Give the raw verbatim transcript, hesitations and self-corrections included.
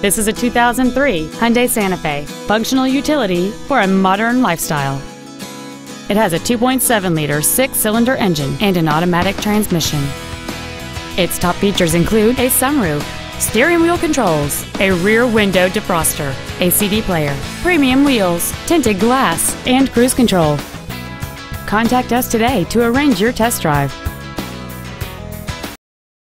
This is a two thousand three Hyundai Santa Fe, functional utility for a modern lifestyle. It has a two point seven liter six-cylinder engine and an automatic transmission. Its top features include a sunroof, steering wheel controls, a rear window defroster, a C D player, premium wheels, tinted glass, and cruise control. Contact us today to arrange your test drive.